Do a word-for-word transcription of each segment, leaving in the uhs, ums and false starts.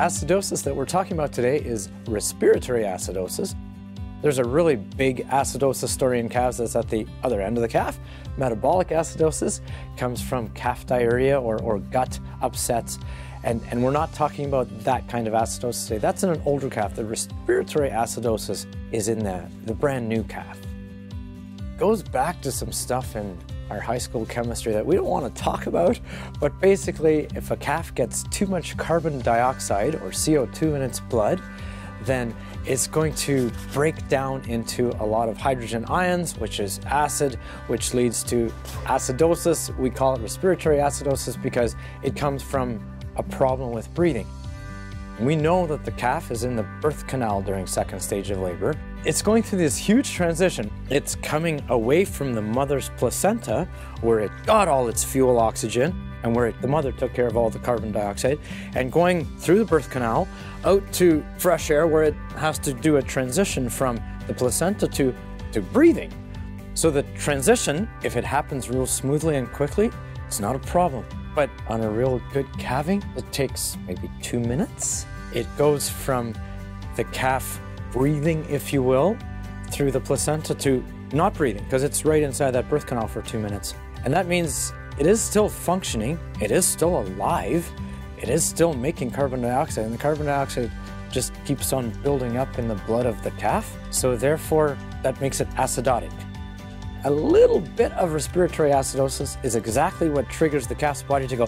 acidosis that we're talking about today is respiratory acidosis. There's a really big acidosis story in calves that's at the other end of the calf. Metabolic acidosis comes from calf diarrhea or, or gut upsets. And, and we're not talking about that kind of acidosis today. That's in an older calf. The respiratory acidosis is in the, the brand new calf. Goes back to some stuff in our high school chemistry that we don't want to talk about, but basically if a calf gets too much carbon dioxide or C O two in its blood, then it's going to break down into a lot of hydrogen ions, which is acid, which leads to acidosis. We call it respiratory acidosis because it comes from a problem with breathing. We know that the calf is in the birth canal during second stage of labor. It's going through this huge transition. It's coming away from the mother's placenta, where it got all its fuel oxygen, and where it, the mother took care of all the carbon dioxide, and going through the birth canal out to fresh air, where it has to do a transition from the placenta to, to breathing. So the transition, if it happens real smoothly and quickly, it's not a problem. But on a real good calving, it takes maybe two minutes. It goes from the calf breathing, if you will, through the placenta to not breathing, because it's right inside that birth canal for two minutes. And that means it is still functioning, it is still alive, it is still making carbon dioxide, and the carbon dioxide just keeps on building up in the blood of the calf, so therefore that makes it acidotic. A little bit of respiratory acidosis is exactly what triggers the calf's body to go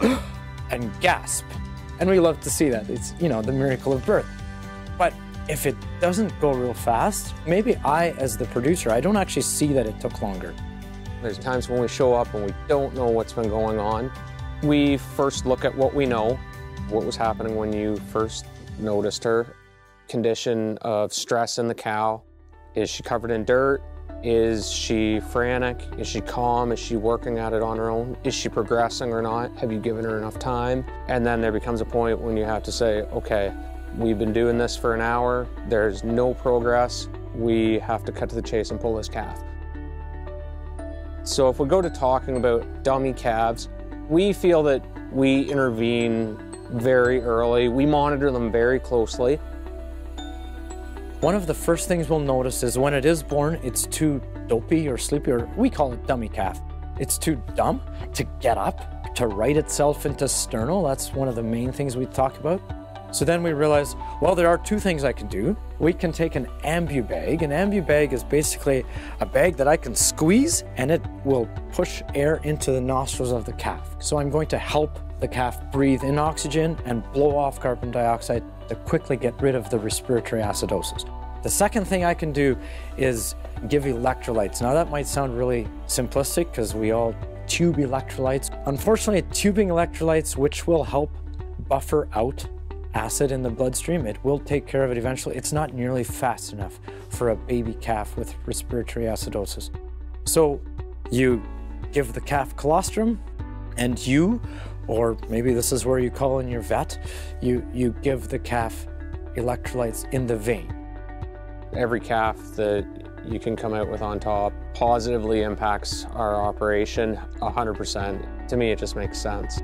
and gasp, and we love to see that. It's, you know, the miracle of birth. But if it doesn't go real fast, maybe I, as the producer, I don't actually see that it took longer. There's times when we show up and we don't know what's been going on. We first look at what we know, what was happening when you first noticed her. Condition of stress in the cow. Is she covered in dirt? Is she frantic? Is she calm? Is she working at it on her own? Is she progressing or not? Have you given her enough time? And then there becomes a point when you have to say, okay, we've been doing this for an hour. There's no progress. We have to cut to the chase and pull this calf. So if we go to talking about dummy calves, we feel that we intervene very early. We monitor them very closely. One of the first things we'll notice is when it is born, it's too dopey or sleepy, or we call it dummy calf. It's too dumb to get up, to right itself into sternal. That's one of the main things we talk about. So then we realize, well, there are two things I can do. We can take an ambu bag. An ambu bag is basically a bag that I can squeeze and it will push air into the nostrils of the calf. So I'm going to help the calf breathe in oxygen and blow off carbon dioxide to quickly get rid of the respiratory acidosis. The second thing I can do is give electrolytes. Now that might sound really simplistic because we all tube electrolytes. Unfortunately, tubing electrolytes, which will help buffer out acid in the bloodstream, it will take care of it eventually. It's not nearly fast enough for a baby calf with respiratory acidosis. So you give the calf colostrum, and you, or maybe this is where you call in your vet, you, you give the calf electrolytes in the vein. Every calf that you can come out with on top positively impacts our operation one hundred percent. To me, it just makes sense.